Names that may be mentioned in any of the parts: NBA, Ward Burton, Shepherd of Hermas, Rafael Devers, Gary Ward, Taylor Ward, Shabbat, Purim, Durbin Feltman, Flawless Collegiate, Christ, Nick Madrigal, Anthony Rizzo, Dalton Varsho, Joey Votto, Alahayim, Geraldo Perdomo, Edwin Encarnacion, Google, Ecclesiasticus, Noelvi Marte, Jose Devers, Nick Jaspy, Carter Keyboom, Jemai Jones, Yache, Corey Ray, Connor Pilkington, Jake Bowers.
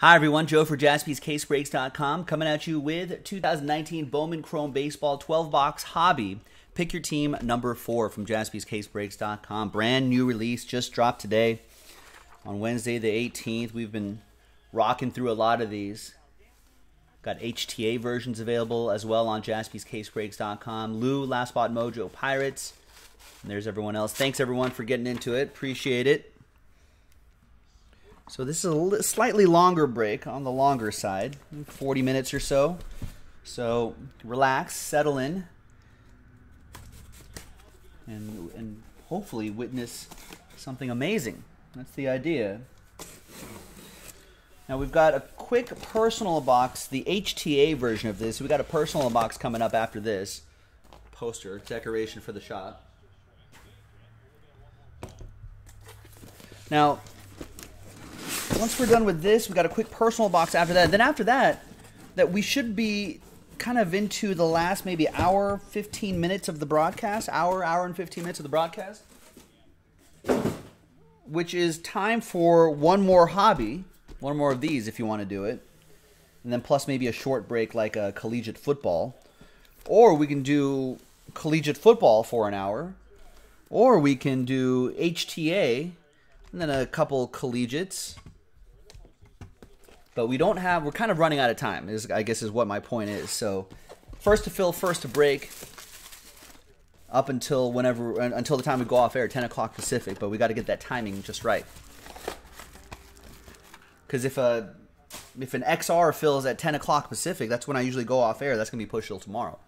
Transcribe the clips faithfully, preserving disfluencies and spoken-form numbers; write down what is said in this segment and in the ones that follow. Hi everyone, Joe for Jaspys Case Breaks dot com coming at you with two thousand nineteen Bowman Chrome Baseball twelve box Hobby. Pick your team number four from Jaspys Case Breaks dot com. Brand new release, just dropped today on Wednesday the eighteenth. We've been rocking through a lot of these. Got H T A versions available as well on Jaspys Case Breaks dot com. Lou, Last Spot Mojo, Pirates. And there's everyone else. Thanks everyone for getting into it. Appreciate it. So this is a slightly longer break, on the longer side, forty minutes or so. So relax, settle in, and, and hopefully witness something amazing. That's the idea. Now we've got a quick personal box, the H T A version of this. We've got a personal box coming up after this. Poster, decoration for the shop. Now, once we're done with this, we've got a quick personal box after that. Then after that, that we should be kind of into the last maybe hour, fifteen minutes of the broadcast. Hour, hour and fifteen minutes of the broadcast. Which is time for one more hobby. One more of these if you want to do it. And then plus maybe a short break like a collegiate football. Or we can do collegiate football for an hour. Or we can do H T A and then a couple collegiates. But we don't have, we're kind of running out of time, is, I guess is what my point is. So first to fill, first to break, up until whenever, until the time we go off air, ten o'clock Pacific. But we got to get that timing just right. Because if a if an X R fills at ten o'clock Pacific, that's when I usually go off air. That's going to be pushed till tomorrow.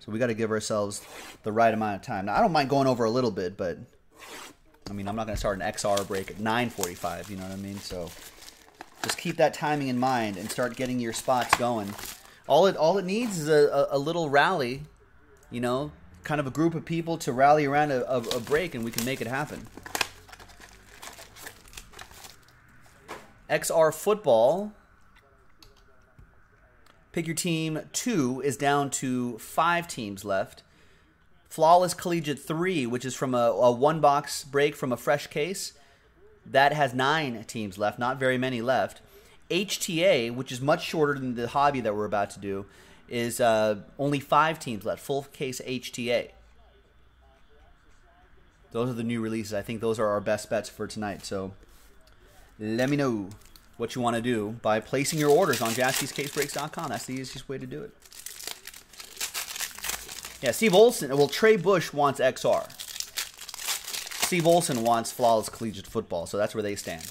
So we got to give ourselves the right amount of time. Now, I don't mind going over a little bit, but I mean, I'm not going to start an X R break at nine forty-five, you know what I mean? So just keep that timing in mind and start getting your spots going. All it all it needs is a, a, a little rally, you know, kind of a group of people to rally around a, a, a break, and we can make it happen. X R football. Pick your team two is down to five teams left. Flawless Collegiate three, which is from a, a one-box break from a fresh case. That has nine teams left, not very many left. H T A, which is much shorter than the hobby that we're about to do, is uh, only five teams left, full case H T A. Those are the new releases. I think those are our best bets for tonight. So let me know what you want to do by placing your orders on Jaspys Case Breaks dot com. That's the easiest way to do it. Yeah, Steve Olson, well, Trey Bush wants X R. Steve Olson wants Flawless Collegiate Football, so that's where they stand.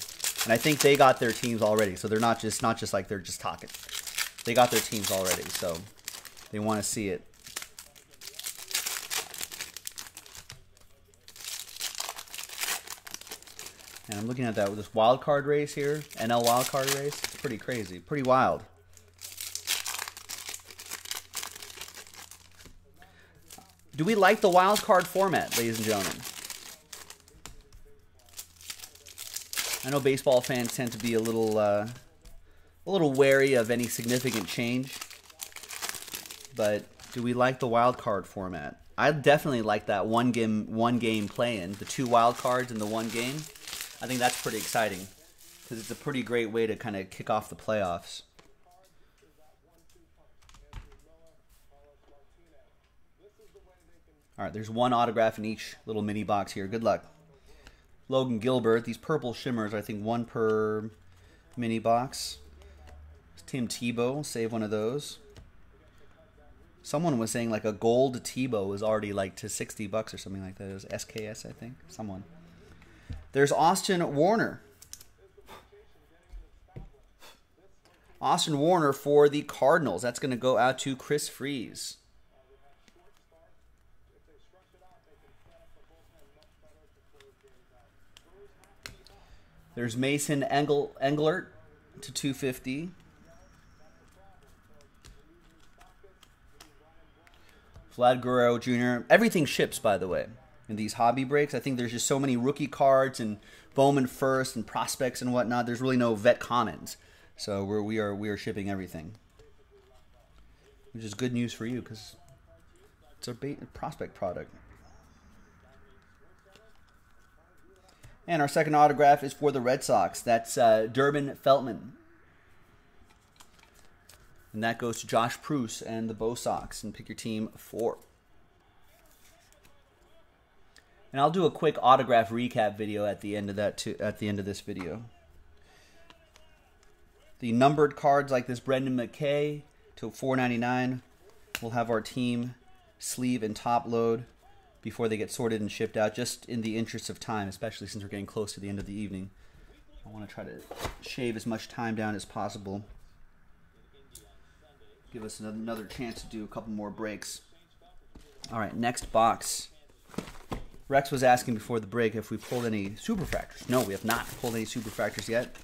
And I think they got their teams already, so they're not just not just like they're just talking. They got their teams already, so they want to see it. And I'm looking at that with this wild card race here, N L wild card race. It's pretty crazy, pretty wild. Do we like the wild card format, ladies and gentlemen? I know baseball fans tend to be a little, uh, a little wary of any significant change, but do we like the wild card format? I definitely like that one game, one game play-in, the two wild cards in the one game. I think that's pretty exciting because it's a pretty great way to kind of kick off the playoffs. All right, there's one autograph in each little mini box here. Good luck. Logan Gilbert. These purple shimmers, I think one per mini box. Tim Tebow, save one of those. Someone was saying like a gold Tebow was already like to sixty bucks or something like that. It was S K S, I think. Someone. There's Austin Warner. Austin Warner for the Cardinals. That's going to go out to Chris Freeze. There's Mason Engel, Englert to two fifty. Vlad Guerrero Junior Everything ships, by the way, in these hobby breaks. I think there's just so many rookie cards and Bowman first and prospects and whatnot. There's really no vet commons. So we're, we, are, we are shipping everything, which is good news for you because it's a prospect product. And our second autograph is for the Red Sox. That's uh, Durbin Feltman. And that goes to Josh Preuss and the Bo Sox. And pick your team four. And I'll do a quick autograph recap video at the end of that too, at the end of this video. The numbered cards like this Brendan McKay to four ninety-nine. We'll have our team sleeve and top load before they get sorted and shipped out, just in the interest of time, especially since we're getting close to the end of the evening. I want to try to shave as much time down as possible. Give us another chance to do a couple more breaks. All right, next box. Rex was asking before the break if we pulled any superfractors. No, we have not pulled any superfractors yet.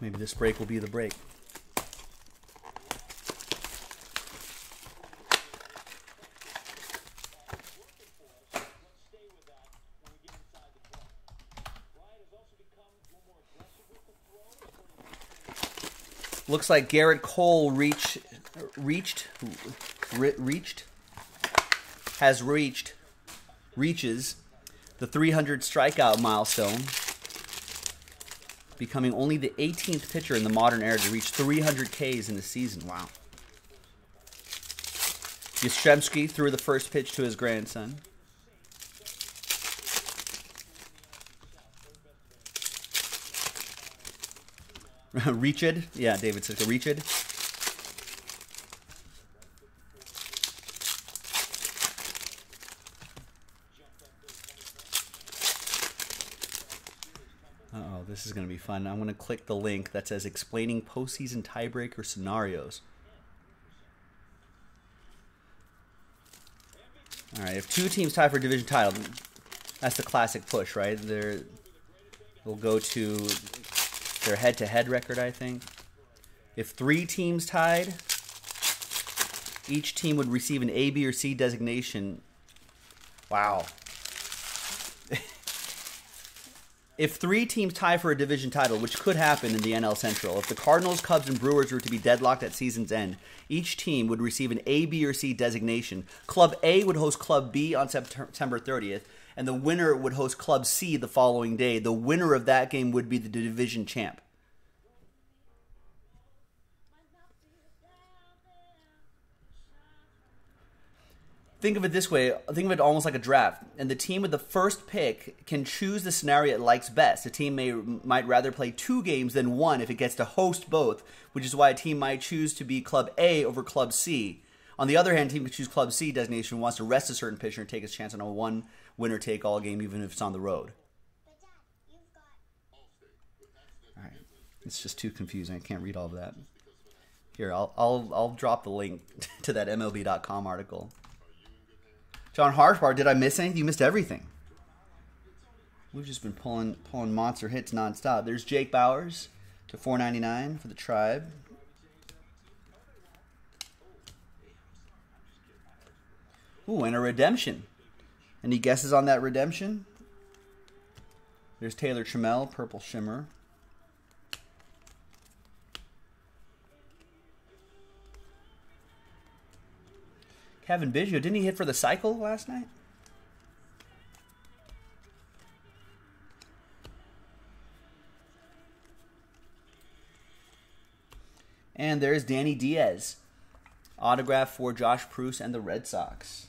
Maybe this break will be the break. Looks like Garrett Cole reached, reached, re reached, has reached, reaches the three hundred strikeout milestone, becoming only the eighteenth pitcher in the modern era to reach three hundred Ks in a season. Wow. Yastrzemski threw the first pitch to his grandson. Reached. Yeah, David Sitka. Reached. Uh-oh, this is going to be fun. I'm going to click the link that says explaining postseason tiebreaker scenarios. All right, if two teams tie for division title, that's the classic push, right? They're, they'll go to their head-to-head record, I think. If three teams tied, each team would receive an A, B, or C designation. Wow. If three teams tie for a division title, which could happen in the N L Central, if the Cardinals, Cubs, and Brewers were to be deadlocked at season's end, each team would receive an A, B, or C designation. Club A would host Club B on September thirtieth, and the winner would host Club C the following day. The winner of that game would be the division champ. Think of it this way. Think of it almost like a draft. And the team with the first pick can choose the scenario it likes best. A team may might rather play two games than one if it gets to host both, which is why a team might choose to be Club A over Club C. On the other hand, a team could choose Club C designation, wants to rest a certain pitcher and take its chance on a one winner take all game, even if it's on the road. All right, it's just too confusing. I can't read all of that. Here, I'll I'll I'll drop the link to that M L B dot com article. John Harshbar, did I miss anything? You missed everything. We've just been pulling pulling monster hits nonstop. There's Jake Bowers to four ninety-nine for the Tribe. Ooh, and a redemption. Any guesses on that redemption? There's Taylor Trammell, Purple Shimmer. Kevin Biggio, didn't he hit for the cycle last night? And there's Danny Diaz. Autograph for Josh Preuss and the Red Sox.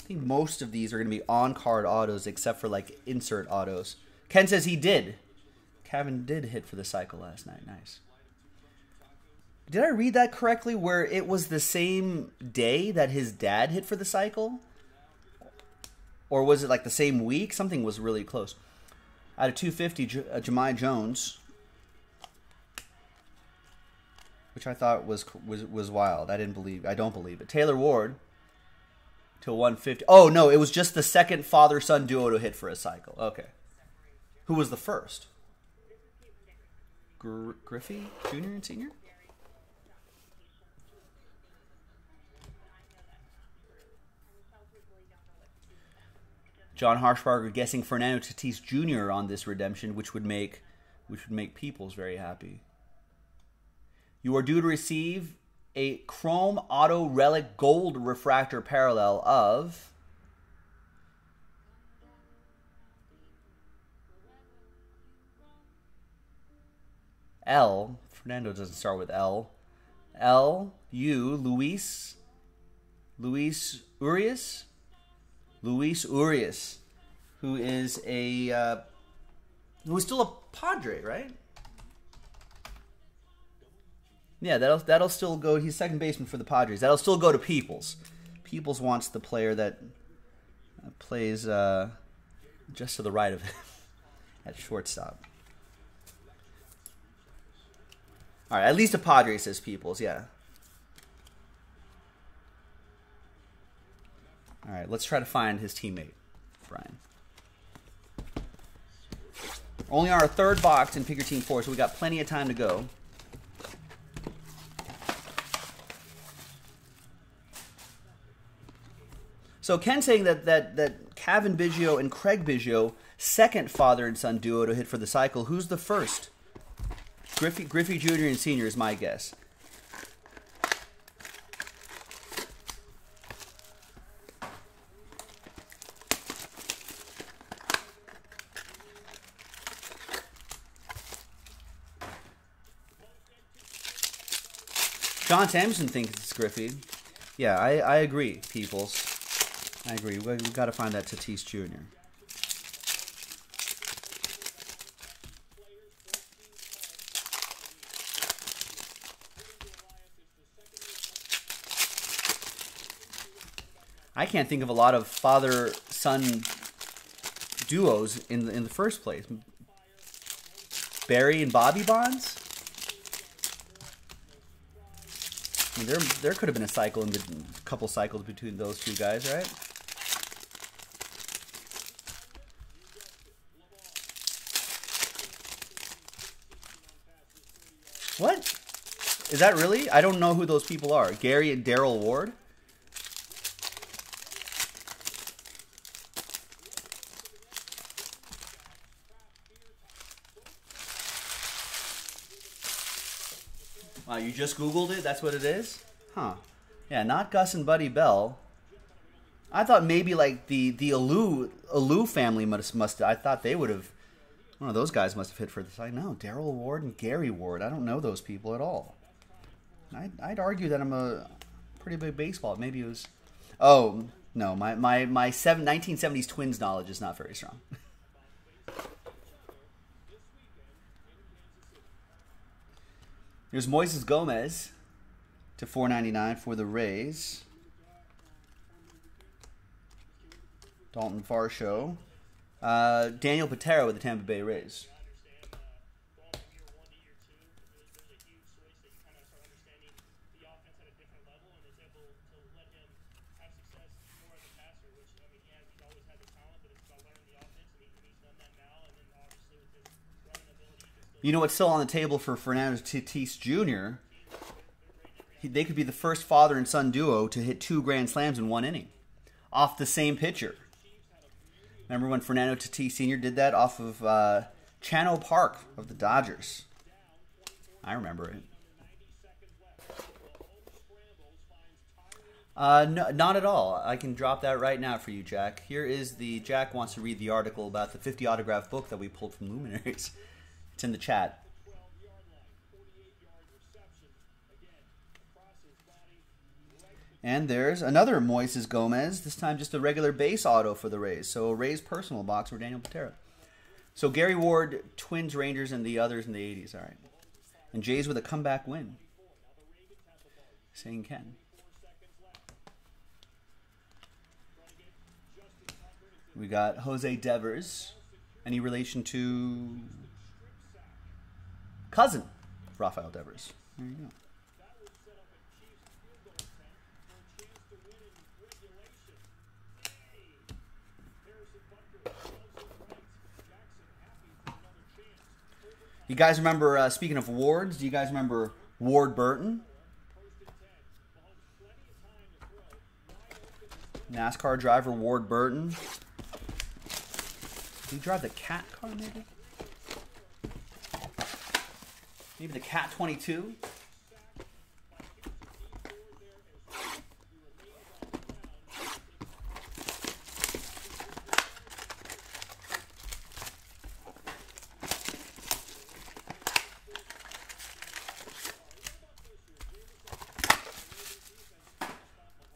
I think most of these are going to be on-card autos except for, like, insert autos. Ken says he did. Kevin did hit for the cycle last night. Nice. Did I read that correctly, where it was the same day that his dad hit for the cycle? Or was it like the same week? Something was really close. Out of two fifty, J uh, Jemai Jones, which I thought was, was was wild. I didn't believe, I don't believe it. Taylor Ward to one fifty. Oh, no, it was just the second father-son duo to hit for a cycle. Okay. Who was the first? Gr Griffey, Junior and Senior? John Harshbarger guessing Fernando Tatis Junior on this redemption, which would make which would make Peoples very happy. You are due to receive a Chrome Auto Relic Gold Refractor Parallel of L. Fernando doesn't start with L. L. U. Luis. Luis Urias. Luis Urias, who is a uh, who is still a Padre, right? Yeah, that'll that'll still go. He's second baseman for the Padres. That'll still go to Peoples. Peoples wants the player that plays uh, just to the right of him at shortstop. All right, at least a Padre, says Peoples. Yeah. All right, let's try to find his teammate, Brian. Only on our third box in Figure Team Four, so we got plenty of time to go. So Ken's saying that that that Kevin Biggio and Craig Biggio, second father and son duo to hit for the cycle. Who's the first? Griffey Griffey Junior and Senior is my guess. John Sampson thinks it's Griffey. Yeah, I, I agree, Peoples. I agree. We, we've got to find that Tatis Junior I can't think of a lot of father-son duos in the, in the first place. Barry and Bobby Bonds? I mean, there, there could have been a cycle in the a couple cycles between those two guys, right? What? Is that really? I don't know who those people are. Gary and Daryl Ward? Wow, you just Googled it? That's what it is? Huh. Yeah, not Gus and Buddy Bell. I thought maybe like the, the Alou, Alou family must, must I thought they would have, one of those guys must have hit for this. I know, Daryl Ward and Gary Ward. I don't know those people at all. I'd, I'd argue that I'm a pretty big baseball. Maybe it was, oh, no, my, my, my seven, nineteen seventies Twins knowledge is not very strong. There's Moises Gomez to four ninety-nine for the Rays. Dalton Varsho. Uh, Daniel Patera with the Tampa Bay Rays. You know what's still on the table for Fernando Tatis Junior? He, they could be the first father and son duo to hit two grand slams in one inning off the same pitcher. Remember when Fernando Tatis Senior did that off of uh, Chano Park of the Dodgers? I remember it. Uh, no, not at all. I can drop that right now for you, Jack. Here is the... Jack wants to read the article about the fifty autograph book that we pulled from Luminaries. It's in the chat. And there's another Moises Gomez, this time just a regular base auto for the Rays. So a Rays personal box for Daniel Patera. So Gary Ward, Twins, Rangers, and the others in the eighties. All right. And Jays with a comeback win. Saying Ken. We got Jose Devers. Any relation to... cousin, Rafael Devers. There you go. You guys remember, uh, speaking of Wards, do you guys remember Ward Burton? NASCAR driver Ward Burton. Did he drive the cat car maybe? Maybe the Cat twenty-two.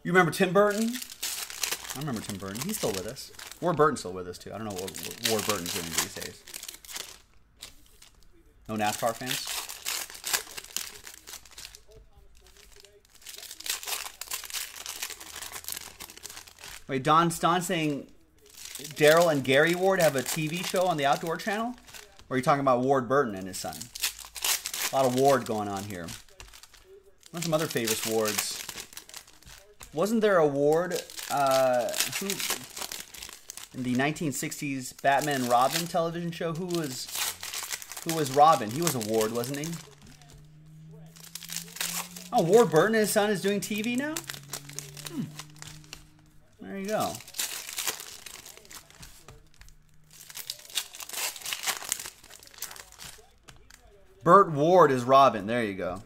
You remember Tim Burton? I remember Tim Burton. He's still with us. Ward Burton's still with us, too. I don't know what Ward Burton's doing these days. No NASCAR fans? Wait, Don's, Don's saying Daryl and Gary Ward have a T V show on the Outdoor Channel? Or are you talking about Ward Burton and his son? A lot of Ward going on here. What are some other famous Wards? Wasn't there a Ward uh, who, in the nineteen sixties Batman and Robin television show? Who was who was Robin? He was a Ward, wasn't he? Oh, Ward Burton and his son is doing T V now? Hmm. There you go. Burt Ward is Robin. There you go.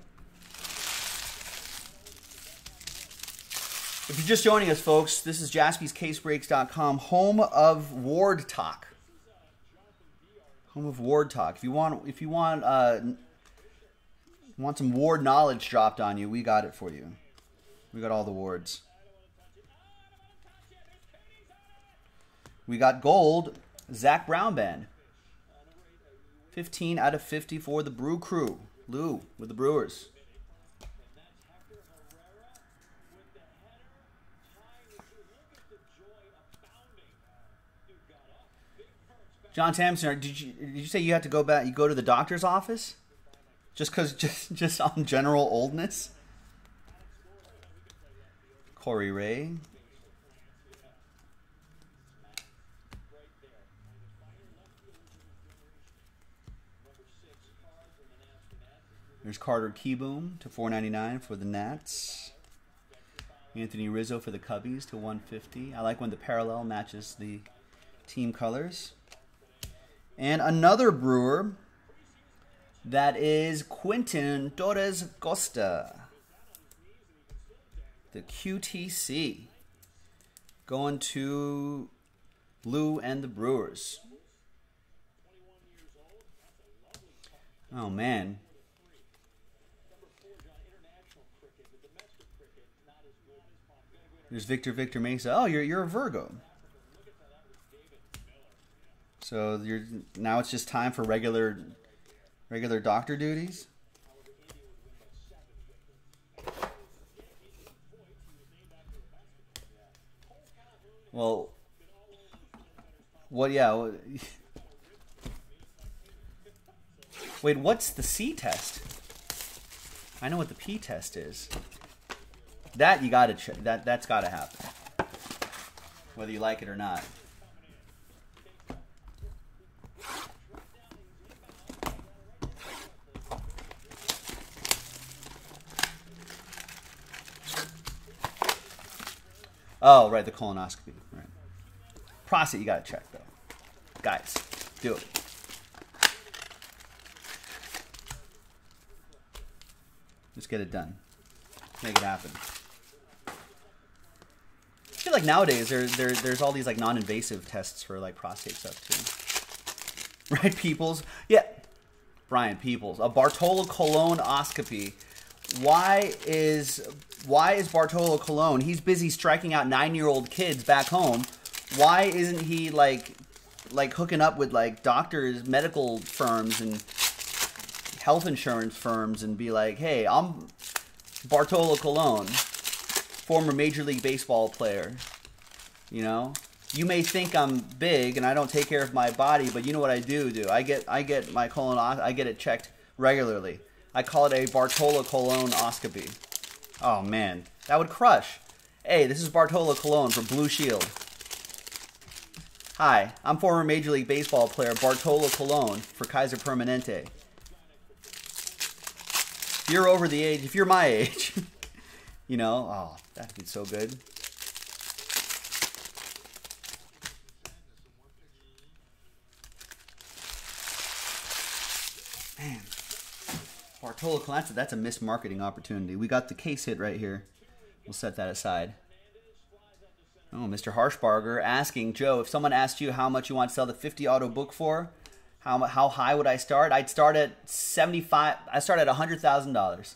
If you're just joining us, folks, this is Jaspys Case Breaks dot com, home of Ward Talk. Home of Ward Talk. If you want, if you want, uh, want some Ward knowledge dropped on you, we got it for you. We got all the Wards. We got gold, Zach Brown Band. fifteen out of fifty for the Brew Crew. Lou with the Brewers. John Tamsner, did you did you say you had to go back? You go to the doctor's office just because just just on general oldness. Corey Ray. There's Carter Keyboom to four ninety-nine for the Nats. Anthony Rizzo for the Cubbies to one fifty. I like when the parallel matches the team colors. And another Brewer, that is Quintin Torres Costa. The Q T C going to Lou and the Brewers. Oh, man. There's Victor Victor Mesa. Oh, you're you're a Virgo. So you're now it's just time for regular regular doctor duties. Well, what yeah. Wait, what's the C test? I know what the P test is. That you gotta check. That that's gotta happen, whether you like it or not. Oh, right, the colonoscopy. Right, prostate. You gotta check though, guys. Do it. Let's get it done. Make it happen. I feel like nowadays there, there, there's all these like non-invasive tests for like prostate stuff too. Right, Peoples? Yeah. Brian Peoples. A Bartolo colonoscopy. Why is why is Bartolo Colon? He's busy striking out nine-year-old kids back home. Why isn't he like like hooking up with like doctors, medical firms and health insurance firms and be like, hey, I'm Bartolo Colon, former Major League Baseball player, you know? You may think I'm big and I don't take care of my body, but you know what I do do? I get I get my colon, I get it checked regularly. I call it a Bartolo colonoscopy. Oh man, that would crush. Hey, this is Bartolo Colon from Blue Shield. Hi, I'm former Major League Baseball player Bartolo Colon for Kaiser Permanente. If you're over the age, if you're my age, you know, oh, that'd be so good. Man, Bartolo Colon, that's a missed marketing opportunity. We got the case hit right here. We'll set that aside. Oh, Mister Harshbarger asking, Joe, if someone asked you how much you want to sell the fifty auto book for, How, how high would I start? I'd start at seventy-five. I start at a hundred thousand dollars.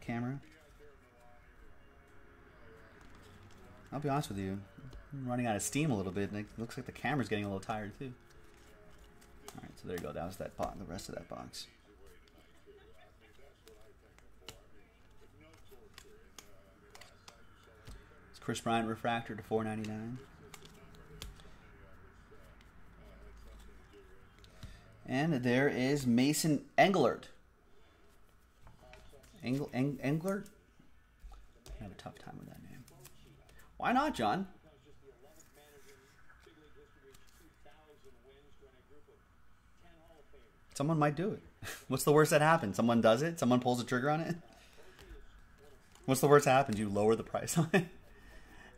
camera. I'll be honest with you, I'm running out of steam a little bit, and it looks like the camera's getting a little tired too. All right, so there you go. That was that box, the rest of that box. It's Chris Bryant refractor to four ninety-nine. And there is Mason Englert. Engl Eng Englert? I have a tough time with that name. Why not, John? Someone might do it. What's the worst that happens? Someone does it? Someone pulls the trigger on it? What's the worst that happens? You lower the price on it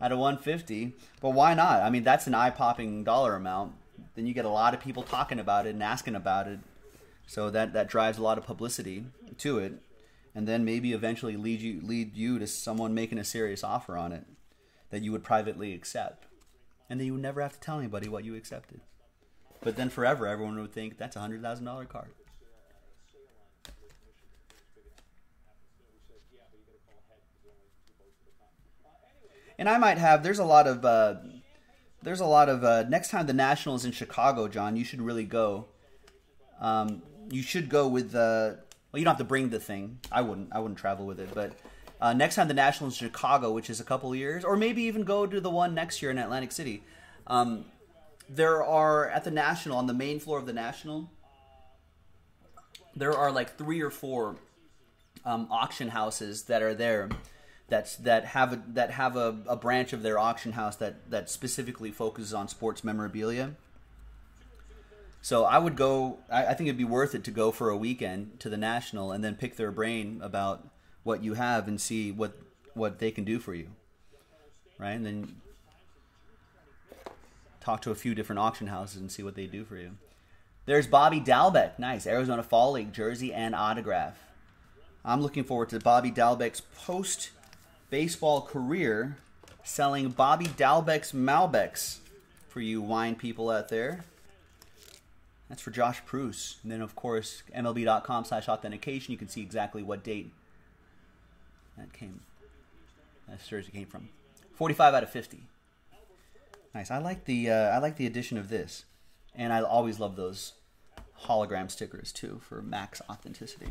at a one fifty. But why not? I mean, that's an eye-popping dollar amount. Then you get a lot of people talking about it and asking about it. So that, that drives a lot of publicity to it. And then maybe eventually lead you, lead you to someone making a serious offer on it that you would privately accept. And then you would never have to tell anybody what you accepted. But then forever, everyone would think, that's a one hundred thousand dollar card. And I might have, there's a lot of... Uh, There's a lot of, uh, next time the National is in Chicago, John, you should really go. Um, you should go with, uh, well, you don't have to bring the thing. I wouldn't. I wouldn't travel with it. But uh, next time the National is in Chicago, which is a couple of years, or maybe even go to the one next year in Atlantic City. Um, there are, at the National, on the main floor of the National, there are like three or four um, auction houses that are there. That's, that have a, that have a, a branch of their auction house that, that specifically focuses on sports memorabilia. So I would go, I, I think it'd be worth it to go for a weekend to the National and then pick their brain about what you have and see what, what they can do for you, right? And then talk to a few different auction houses and see what they do for you. There's Bobby Dalbec, nice, Arizona Fall League jersey and autograph. I'm looking forward to Bobby Dalbec's post- baseball career, selling Bobby Dalbec's Malbecs for you wine people out there. That's for Josh Pruce. And then, of course, M L B dot com slash authentication. You can see exactly what date that came. That jersey came from. forty-five out of fifty. Nice. I like the uh, I like the addition of this, and I always love those hologram stickers too for max authenticity.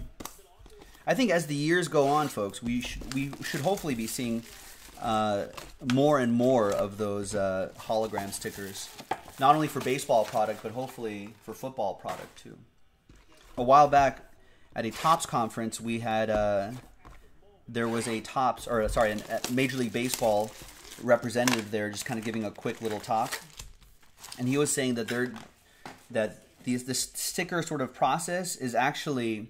I think as the years go on, folks, we should, we should hopefully be seeing uh, more and more of those uh, hologram stickers, not only for baseball product, but hopefully for football product too. A while back at a Topps conference, we had uh, there was a Topps or sorry, a Major League Baseball representative there, just kind of giving a quick little talk, and he was saying that they're that these this sticker sort of process is actually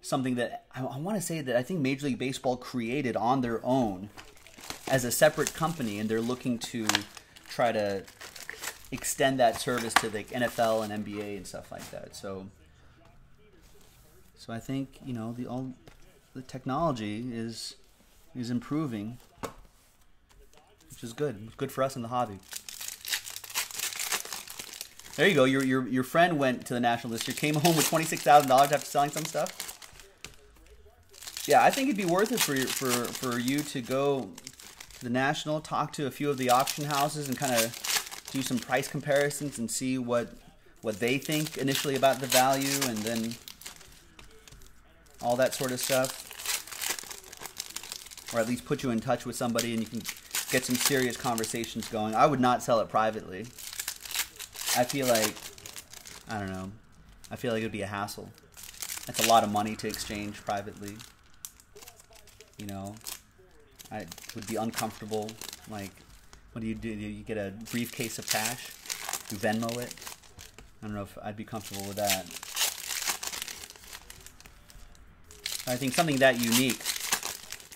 something that I, I want to say that I think Major League Baseball created on their own as a separate company, and they're looking to try to extend that service to the N F L and N B A and stuff like that. So, so I think you know the all the technology is is improving, which is good. It's good for us in the hobby. There you go. Your your your friend went to the National this year, came home with twenty six thousand dollars after selling some stuff. Yeah, I think it'd be worth it for, for, for you to go to the National, talk to a few of the auction houses and kind of do some price comparisons and see what what they think initially about the value and then all that sort of stuff. Or at least put you in touch with somebody and you can get some serious conversations going. I would not sell it privately. I feel like, I don't know, I feel like it would be a hassle. That's a lot of money to exchange privately. You know, I would be uncomfortable. Like, what do you do? Do you get a briefcase of cash? Do you Venmo it? I don't know if I'd be comfortable with that. I think something that unique,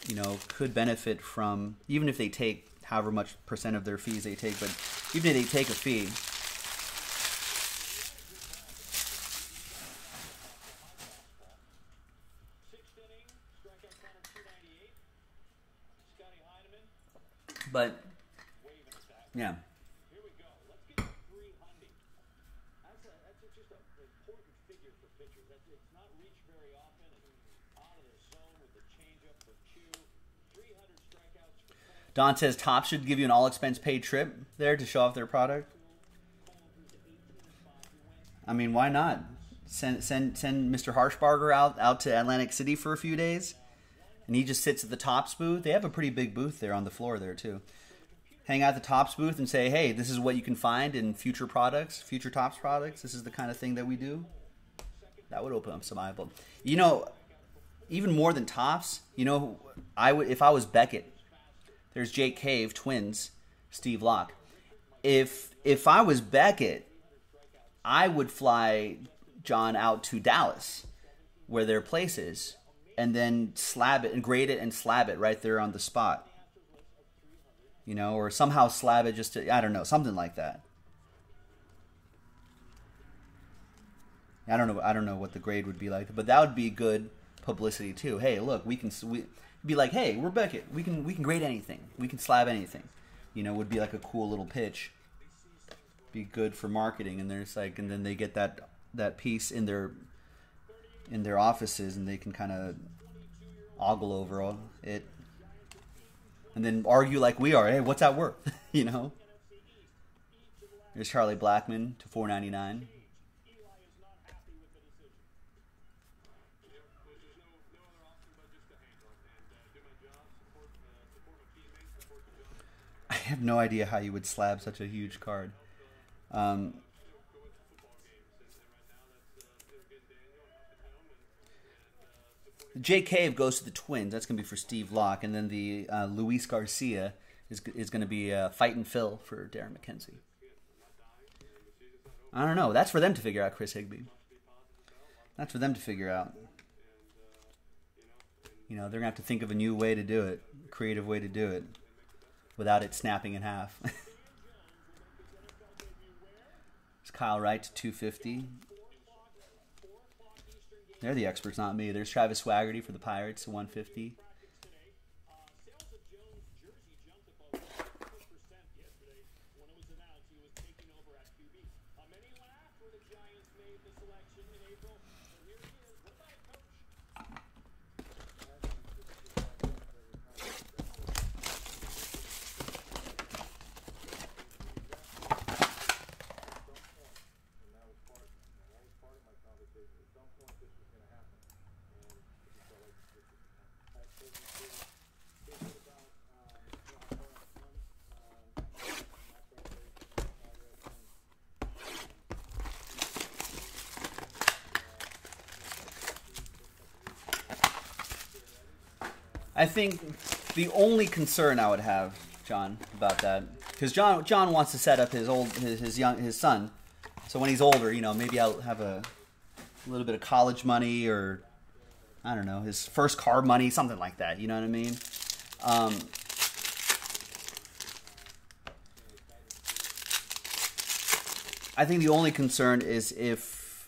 you know, could benefit from, even if they take however much percent of their fees they take, but even if they take a fee, but yeah. Don says Topps should give you an all-expense-paid trip there to show off their product. I mean, why not? Send send send Mister Harshbarger out, out to Atlantic City for a few days, and he just sits at the Topps booth. They have a pretty big booth there on the floor there, too. Hang out at the Topps booth and say, hey, this is what you can find in future products, future Topps products. This is the kind of thing that we do. That would open up some eyeballs. You know, even more than Topps, you know, I would if I was Beckett, there's Jake Cave, twins, Steve Locke. If if I was Beckett, I would fly John out to Dallas, where their place is, and then slab it and grade it and slab it right there on the spot. You know, or somehow slab it just to, I don't know, something like that. I don't know. I don't know what the grade would be like, but that would be good publicity too. Hey, look, we can we be like, hey, we're Beckett. We can we can grade anything. We can slab anything. You know, would be like a cool little pitch. Be good for marketing, and there's like, and then they get that that piece in their in their offices, and they can kind of ogle over it, and then argue like we are. Hey, what's that worth? You know. There's Charlie Blackman to four ninety-nine. I have no idea how you would slab such a huge card. Um, Jay Cave goes to the Twins. That's going to be for Steve Locke. And then the uh, Luis Garcia is, is going to be uh, Fightin' Phil for Darren McKenzie. I don't know. That's for them to figure out, Chris Higbee. That's for them to figure out. You know, they're going to have to think of a new way to do it, a creative way to do it. Without it snapping in half. It's Kyle Wright to two fifty. They're the experts, not me. There's Travis Swaggerty for the Pirates to one fifty. I think the only concern I would have, John, about that, because John John wants to set up his old his, his young his son, so when he's older, you know, maybe I'll have a, a little bit of college money or I don't know his first car money, something like that. You know what I mean? Um, I think the only concern is if,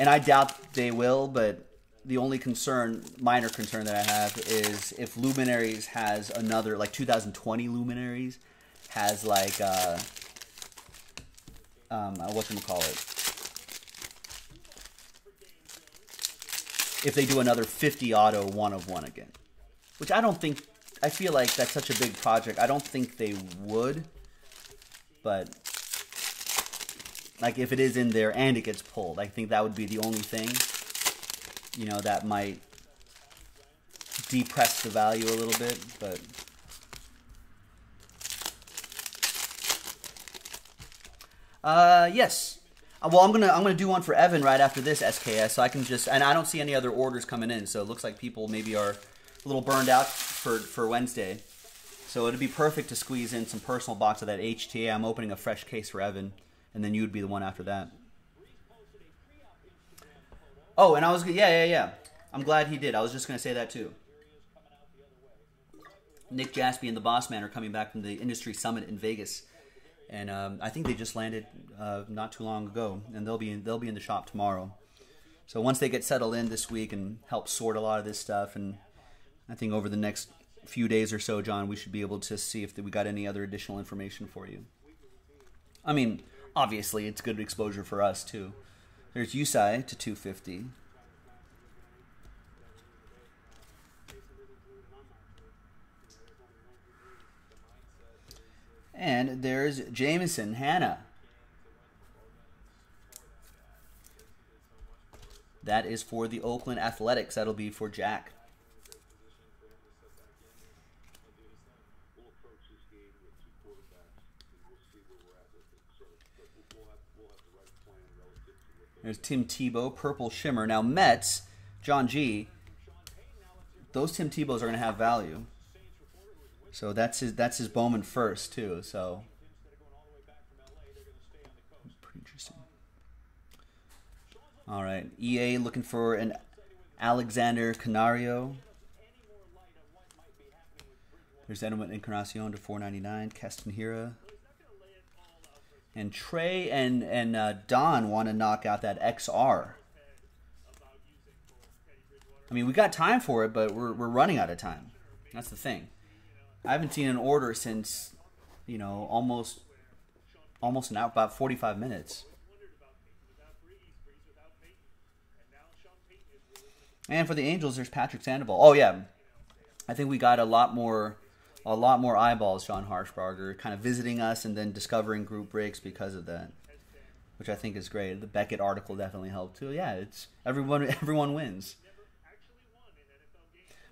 and I doubt they will, but. The only concern, minor concern that I have is if Luminaries has another, like two thousand twenty Luminaries has like, uh, um, what can we call it? If they do another fifty auto one of one again, which I don't think, I feel like that's such a big project. I don't think they would, but like if it is in there and it gets pulled, I think that would be the only thing. You know, that might depress the value a little bit, but uh, yes. Well, I'm gonna I'm gonna do one for Evan right after this S K S, so I can just and I don't see any other orders coming in, so it looks like people maybe are a little burned out for for Wednesday, so it'd be perfect to squeeze in some personal box of that H T A. I'm opening a fresh case for Evan, and then you'd be the one after that. Oh, and I was, yeah, yeah, yeah. I'm glad he did. I was just going to say that too. Nick Jaspy and the Boss Man are coming back from the Industry Summit in Vegas. And um, I think they just landed uh, not too long ago. And they'll be, in, they'll be in the shop tomorrow. So once they get settled in this week and help sort a lot of this stuff, and I think over the next few days or so, John, we should be able to see if we got any other additional information for you. I mean, obviously, it's good exposure for us too. There's Yusai to two fifty. And there's Jameson Hanna. That is for the Oakland Athletics. That'll be for Jack. There's Tim Tebow, Purple Shimmer. Now Mets, John G, those Tim Tebows are going to have value. So that's his, that's his Bowman first, too. So pretty interesting. All right. E A looking for an Alexander Canario. There's Edwin Encarnacion to four ninety-nine. Castanheira. And Trey and, and uh, Don want to knock out that X R. I mean, we got time for it, but we're, we're running out of time. That's the thing. I haven't seen an order since, you know, almost, almost an hour, about forty-five minutes. And for the Angels, there's Patrick Sandoval. Oh yeah, I think we got a lot more, a lot more eyeballs. Sean Harshbarger kind of visiting us and then discovering group breaks because of that, which I think is great. The Beckett article definitely helped too. Yeah, it's everyone, everyone wins.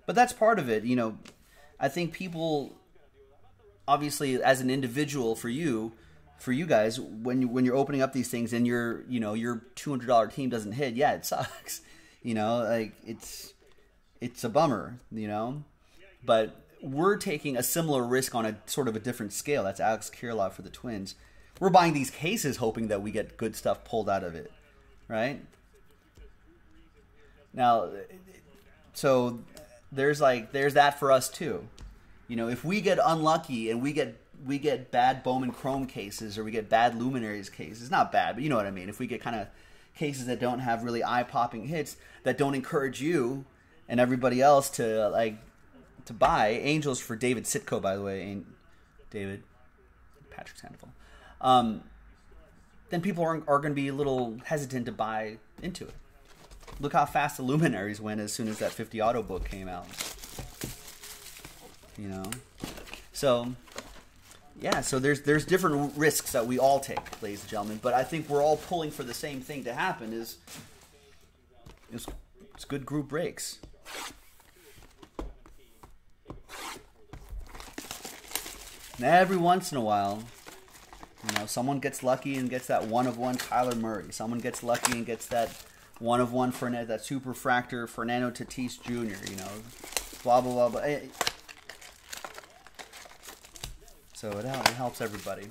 But that's part of it, you know. I think people, obviously, as an individual, for you, for you guys, when you, when you're opening up these things and your, you know, your two hundred dollar team doesn't hit, yeah, it sucks. You know, like it's it's a bummer. You know, but we're taking a similar risk on a sort of a different scale. That's Alex Kirilov for the Twins. We're buying these cases hoping that we get good stuff pulled out of it, right? Now, so there's like there's that for us too. You know, if we get unlucky and we get we get bad Bowman Chrome cases or we get bad Luminaries cases, not bad, but you know what I mean. If we get kind of cases that don't have really eye-popping hits that don't encourage you and everybody else to like to buy. Angels for David Sitko, by the way, and David Patrick Sandoval. Um, then people are are going to be a little hesitant to buy into it. Look how fast the Luminaries went as soon as that fifty auto book came out. You know, so yeah, so there's there's different risks that we all take, ladies and gentlemen. But I think we're all pulling for the same thing to happen: is it's, it's good group breaks. And every once in a while, you know, someone gets lucky and gets that one of one Kyler Murray. Someone gets lucky and gets that one of one for that super fractor Fernando Tatis Junior You know, blah blah blah blah. It, So it helps everybody.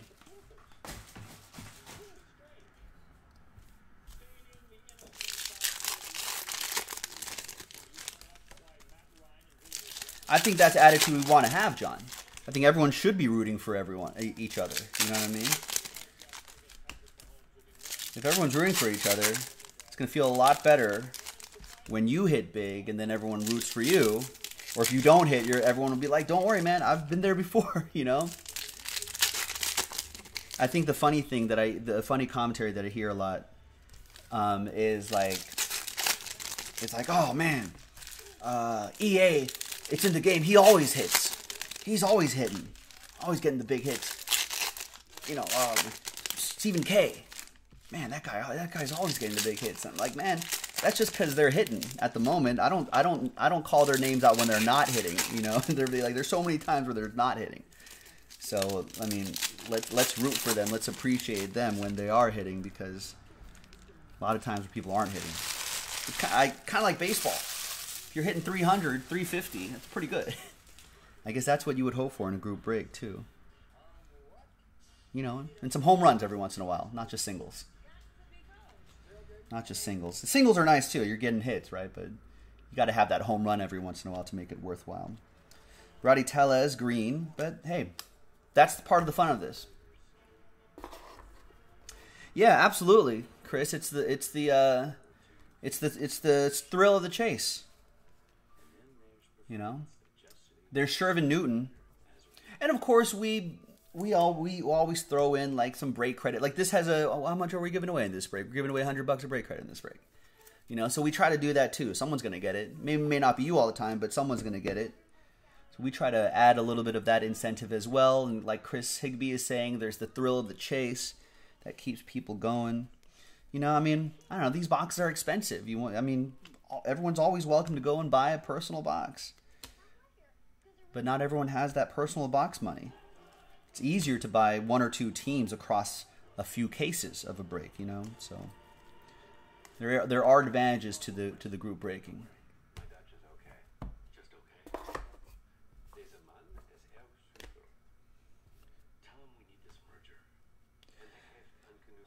I think that's the attitude we want to have, John. I think everyone should be rooting for everyone, each other. You know what I mean? If everyone's rooting for each other, it's going to feel a lot better when you hit big and then everyone roots for you. Or if you don't hit, you're, everyone will be like, don't worry, man, I've been there before, you know? I think the funny thing that I, the funny commentary that I hear a lot um, is like, it's like, oh man, uh, E A, it's in the game. He always hits. He's always hitting, always getting the big hits. You know, um, Stephen K, man, that guy, that guy's always getting the big hits. And I'm like, man, that's just because they're hitting at the moment. I don't, I don't, I don't call their names out when they're not hitting. You know, they're like, there's so many times where they're not hitting. So I mean, let's let's root for them. Let's appreciate them when they are hitting, because a lot of times people aren't hitting. It's kind of, I kind of like baseball. If you're hitting three hundred, three fifty, that's pretty good. I guess that's what you would hope for in a group break too. You know, and some home runs every once in a while, not just singles. Not just singles. The singles are nice too. You're getting hits, right? But you got to have that home run every once in a while to make it worthwhile. Roddy Tellez, green, but hey. That's the part of the fun of this. Yeah, absolutely, Chris. It's the it's the uh, it's the it's the thrill of the chase. You know, there's Shervin Newton, and of course we we all we always throw in like some break credit. Like this has a oh, how much are we giving away in this break? We're giving away a hundred bucks of break credit in this break. You know, so we try to do that too. Someone's gonna get it. Maybe may not be you all the time, but someone's gonna get it. So we try to add a little bit of that incentive as well. And like Chris Higbee is saying, there's the thrill of the chase that keeps people going. You know, I mean, I don't know. These boxes are expensive. You want, I mean, everyone's always welcome to go and buy a personal box. But not everyone has that personal box money. It's easier to buy one or two teams across a few cases of a break, you know? So there are, there are advantages to the to the group breaking.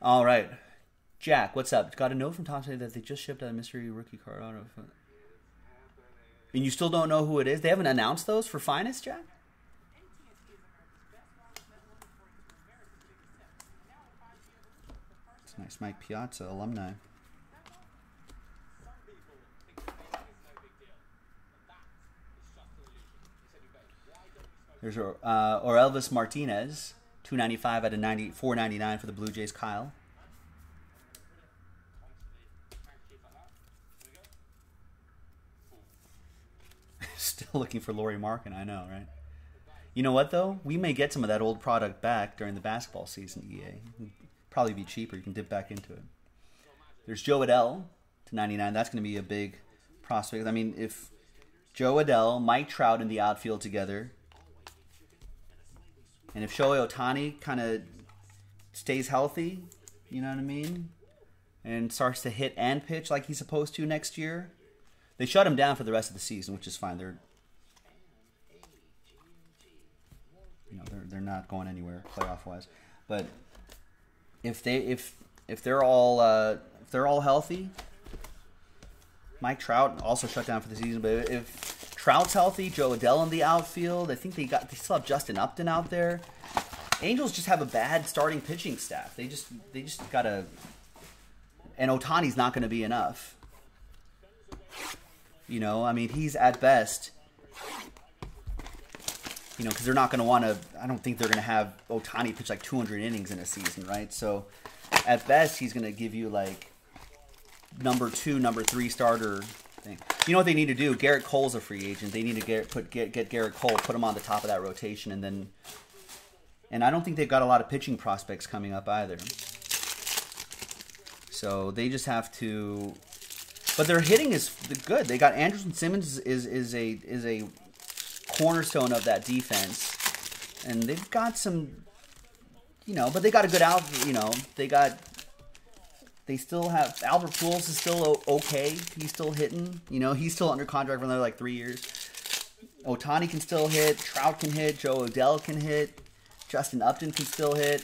All right. Jack, what's up? Got a note from Topps that they just shipped out a mystery rookie card out of. And you still don't know who it is? They haven't announced those for Finest, Jack? It's nice. Mike Piazza, alumni. There's uh, Orelvis Martinez, two ninety-five out of ninety, four ninety-nine for the Blue Jays, Kyle. Still looking for Laurie Markin, I know, right? You know what, though? We may get some of that old product back during the basketball season, E A. It'd probably be cheaper. You can dip back into it. There's Joe Adell to ninety-nine. That's going to be a big prospect. I mean, if Joe Adell, Mike Trout in the outfield together, and if Shohei Ohtani kind of stays healthy, you know what I mean, and starts to hit and pitch like he's supposed to next year, they shut him down for the rest of the season, which is fine. They're, you know, they're they're not going anywhere playoff wise. But if they if if they're all uh, if they're all healthy, Mike Trout also shut down for the season. But if Trout's healthy, Joe Adell in the outfield. I think they got they still have Justin Upton out there. Angels just have a bad starting pitching staff. They just they just gotta, and Ohtani's not gonna be enough. You know, I mean, he's at best, you know, because they're not gonna wanna, I don't think they're gonna have Ohtani pitch like two hundred innings in a season, right? So at best he's gonna give you like number two, number three starter. Thing. You know what they need to do? Garrett Cole's a free agent. They need to get put get, get Garrett Cole, put him on the top of that rotation, and then. And I don't think they've got a lot of pitching prospects coming up either. So they just have to, but their hitting is good. They got Anderson Simmons is is a is a cornerstone of that defense, and they've got some, you know, but they got a good out. You know, they got. They still have, Albert Pujols is still okay. He's still hitting. You know, he's still under contract for another like three years. Ohtani can still hit. Trout can hit. Joe Adell can hit. Justin Upton can still hit.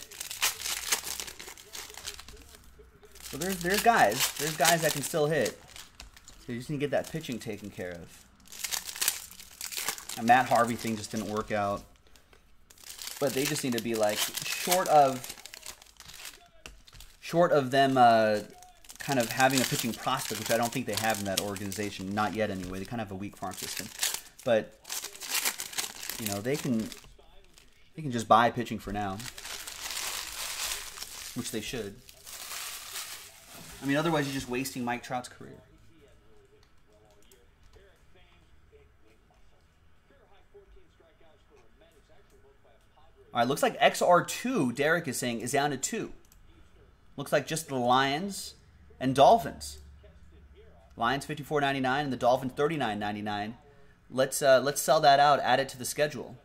So there's, there's guys. There's guys that can still hit. So you just need to get that pitching taken care of. And Matt Harvey thing just didn't work out. But they just need to be like, short of... Short of them uh, kind of having a pitching prospect, which I don't think they have in that organization, not yet anyway. They kind of have a weak farm system, but you know they can they can just buy pitching for now, which they should. I mean, otherwise you're just wasting Mike Trout's career. All right, looks like X R two. Derek is saying is down to two. Looks like just the Lions and Dolphins. Lions fifty-four ninety-nine and the Dolphins thirty-nine ninety-nine. Let's uh, let's sell that out. Add it to the schedule.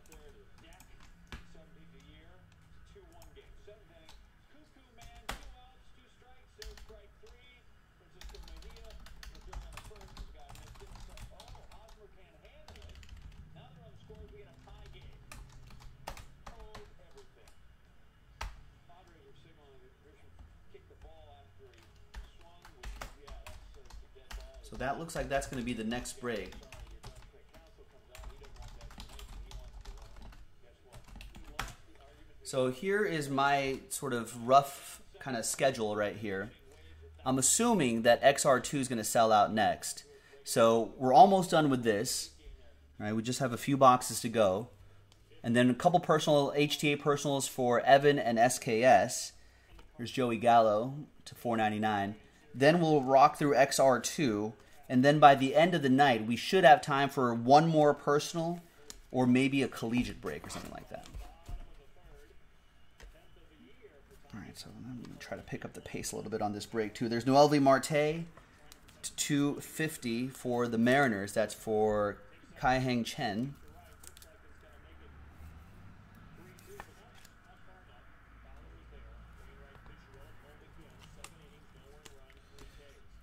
So that looks like that's going to be the next break. So here is my sort of rough kind of schedule right here. I'm assuming that X R two is going to sell out next. So we're almost done with this. All right, we just have a few boxes to go. And then a couple personal H T A personals for Evan and S K S. Here's Joey Gallo to four ninety-nine. Then we'll rock through X R two, and then by the end of the night, we should have time for one more personal or maybe a collegiate break or something like that. All right, so I'm going to try to pick up the pace a little bit on this break, too. There's Noel V. Marte to two fifty for the Mariners. That's for Kai-Heng Chen.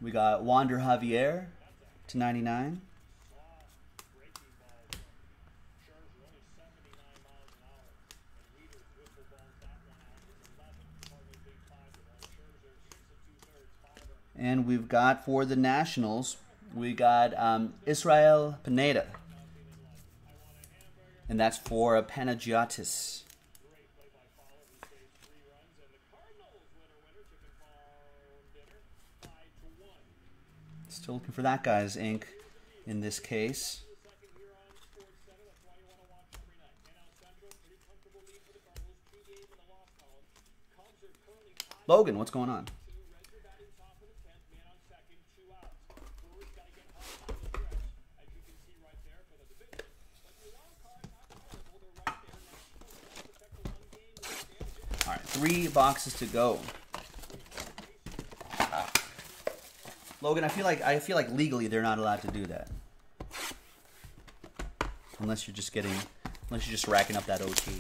We got Wander Javier to ninety-nine. And we've got, for the Nationals, we got um, Israel Pineda. And that's for a Panagiotis. Still looking for that guy's ink in this case. Logan, what's going on? All right, three boxes to go. Logan, I feel like I feel like legally they're not allowed to do that, unless you're just getting, unless you're just racking up that O T.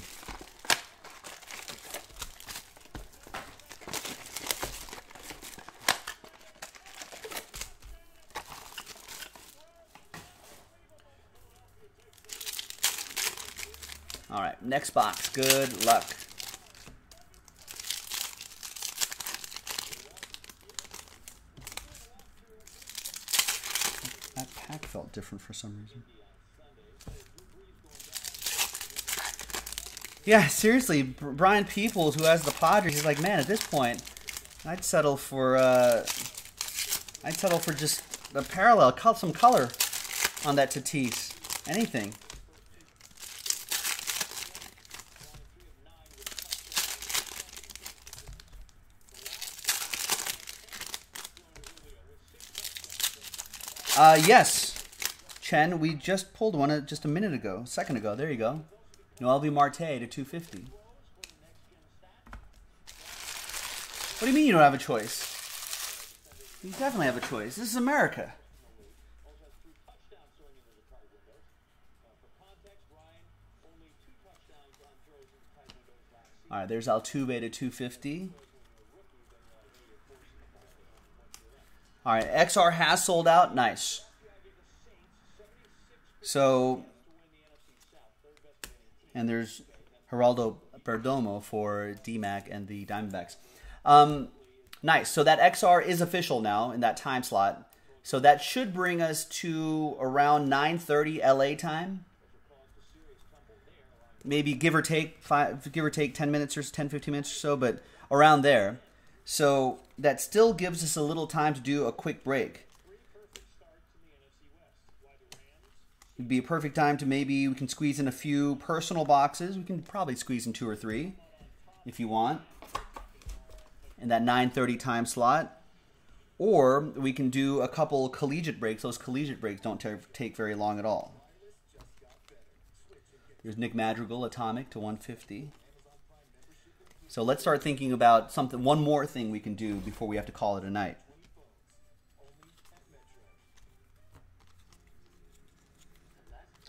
All right, next box. Good luck. Felt different for some reason. Yeah, seriously, Brian Peoples, who has the Padres, he's like, man, at this point, I'd settle for, uh, I'd settle for just a parallel, some color on that Tatis, anything. Uh, yes. Chen, we just pulled one just a minute ago, second ago. There you go. Noel V. Marte to two fifty. What do you mean you don't have a choice? You definitely have a choice. This is America. All right, there's Altuve to two fifty. All right, X R has sold out. Nice. So, and there's Geraldo Perdomo for D MAC and the Diamondbacks. Um, nice. So that X R is official now in that time slot. So that should bring us to around nine thirty L A time. Maybe give or take five, give or take ten minutes or ten, fifteen minutes or so, but around there. So that still gives us a little time to do a quick break. It'd be a perfect time to maybe we can squeeze in a few personal boxes. We can probably squeeze in two or three if you want in that nine thirty time slot. Or we can do a couple collegiate breaks. Those collegiate breaks don't take very long at all. There's Nick Madrigal, Atomic, to one fifty. So let's start thinking about something, one more thing we can do before we have to call it a night.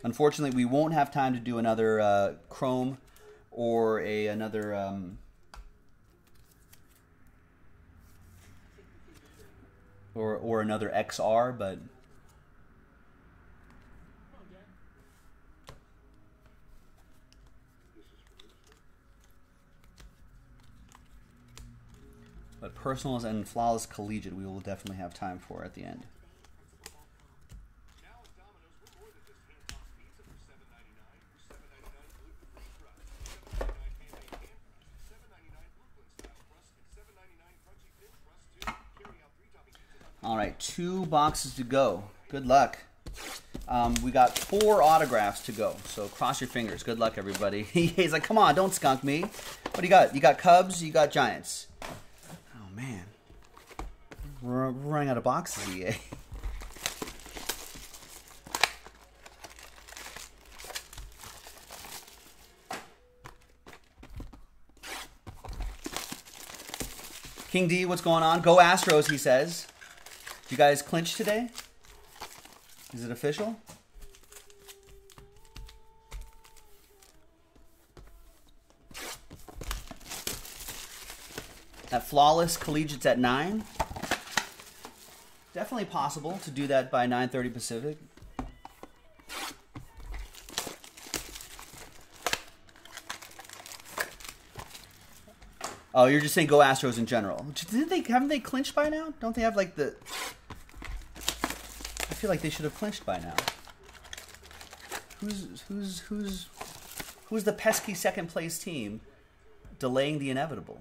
Unfortunately, we won't have time to do another uh, Chrome or a another um, or or another X R, but but personals and flawless collegiate we will definitely have time for at the end. All right, two boxes to go. Good luck. Um, we got four autographs to go, so cross your fingers. Good luck, everybody. He's like, come on, don't skunk me. What do you got? You got Cubs, you got Giants. Oh, man. We're, we're running out of boxes, E A. King D, what's going on? Go Astros, he says. You guys clinch today? Is it official? At Flawless Collegiate's at nine. Definitely possible to do that by nine thirty Pacific. Oh, you're just saying go Astros in general. Didn't they, haven't they clinched by now? Don't they have like the... I feel like they should have clinched by now. Who's, who's, who's, who's the pesky second place team delaying the inevitable?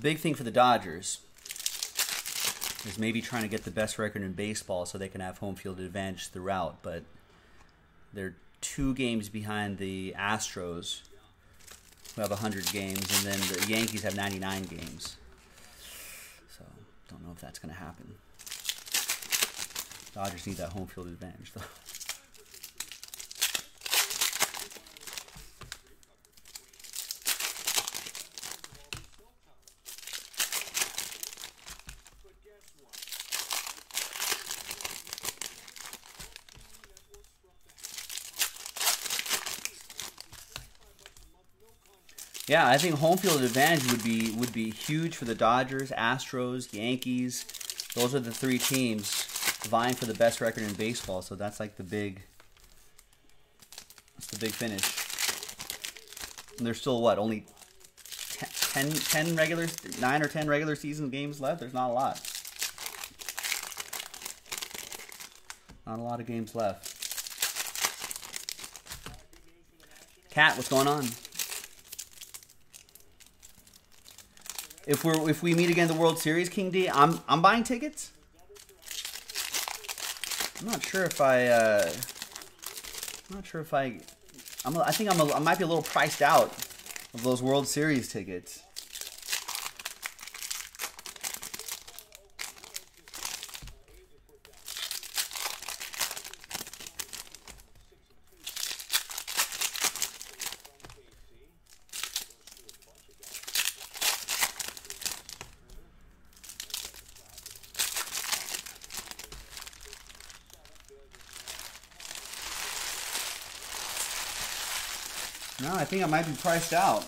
Big thing for the Dodgers is maybe trying to get the best record in baseball so they can have home field advantage throughout, but they're two games behind the Astros, who have one hundred games, and then the Yankees have ninety-nine games. So don't know if that's going to happen. Dodgers need that home field advantage, though. Yeah, I think home field advantage would be would be huge for the Dodgers, Astros, Yankees. Those are the three teams vying for the best record in baseball. So that's like the big, that's the big finish. And there's still what, only ten, ten regular, nine or ten regular season games left. There's not a lot. Not a lot of games left. Cat, what's going on? If we if we meet again in the World Series, King D, I'm I'm buying tickets. I'm not sure if I. Uh, I'm not sure if I. I'm. I think I'm. A, I might be a little priced out of those World Series tickets. No, I think I might be priced out.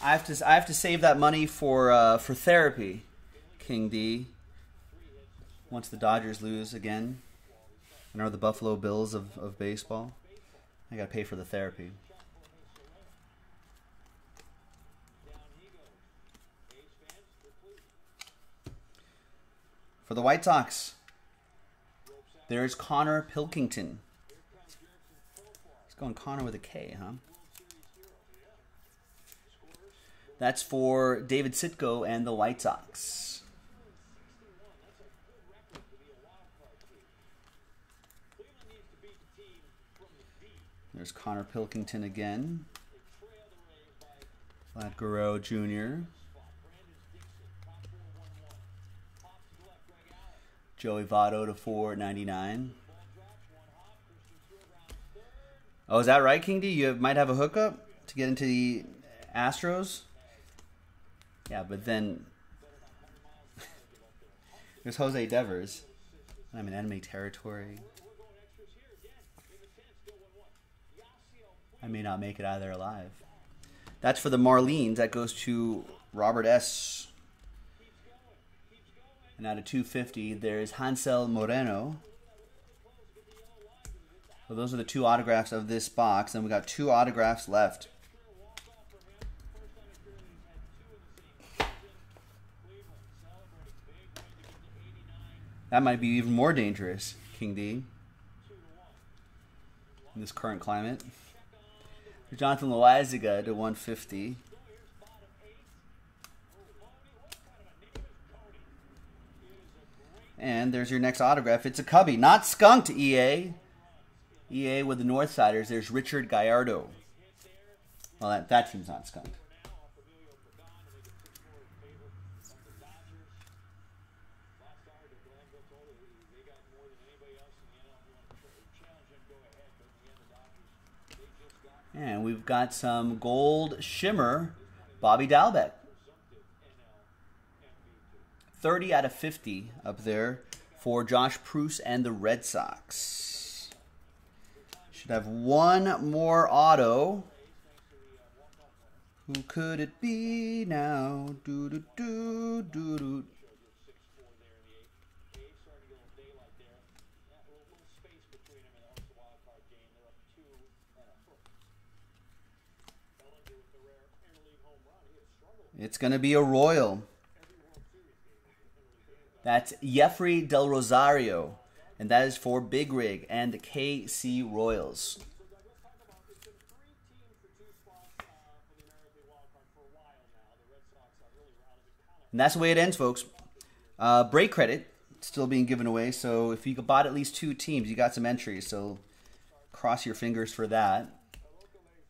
I have to I have to save that money for uh, for therapy, King D. Once the Dodgers lose again, and are the Buffalo Bills of, of baseball, I gotta pay for the therapy. For the White Sox, there's Connor Pilkington. Going Connor with a K, huh? That's for David Sitko and the White Sox. There's Connor Pilkington again. Vlad Guerrero Junior Joey Votto to four ninety-nine. Oh, is that right, King D? You might have a hookup to get into the Astros? Yeah, but then there's Jose Devers. I'm in enemy territory. I may not make it out of there alive. That's for the Marlins. That goes to Robert S. And out of two fifty, there's Hansel Moreno. So those are the two autographs of this box, and we got two autographs left. That might be even more dangerous, King D, in this current climate. Jonathan Loaizaga to one fifty. And there's your next autograph. It's a Cubby. Not skunked, E A. E A with the Northsiders. There's Richard Gallardo. Well, that, that team's not skunked. And we've got some gold shimmer, Bobby Dalbec. thirty out of fifty up there for Josh Preuss and the Red Sox. Should have one more auto. Who could it be now? Doo doo doo doo doo. It's going to be a Royal. That's Jeffrey Del Rosario, and that is for Big Rig and the K C Royals. And that's the way it ends, folks. Uh, break credit still being given away, so if you bought at least two teams, you got some entries, so cross your fingers for that.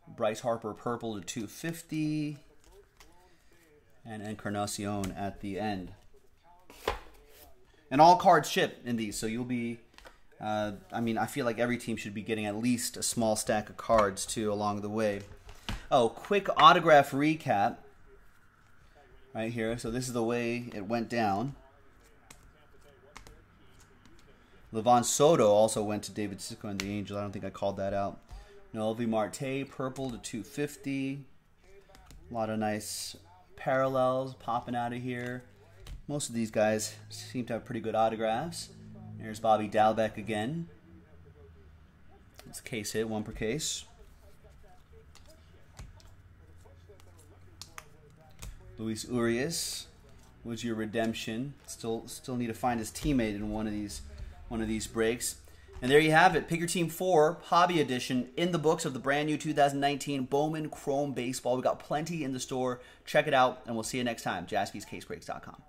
Bryce Harper purple to two fifty. And Encarnacion at the end. And all cards ship in these, so you'll be, uh, I mean, I feel like every team should be getting at least a small stack of cards, too, along the way. Oh, quick autograph recap right here. So this is the way it went down. Levon Soto also went to David Sisko and the Angels. I don't think I called that out. Noelvi Marte, purple to two fifty. A lot of nice parallels popping out of here. Most of these guys seem to have pretty good autographs. There's Bobby Dalbec again. It's a case hit, one per case. Luis Urias was your redemption. Still, still need to find his teammate in one of these, one of these breaks. And there you have it. Pick your team four, hobby edition, in the books of the brand new two thousand nineteen Bowman Chrome Baseball. We've got plenty in the store. Check it out, and we'll see you next time. Jaspys Case Breaks dot com.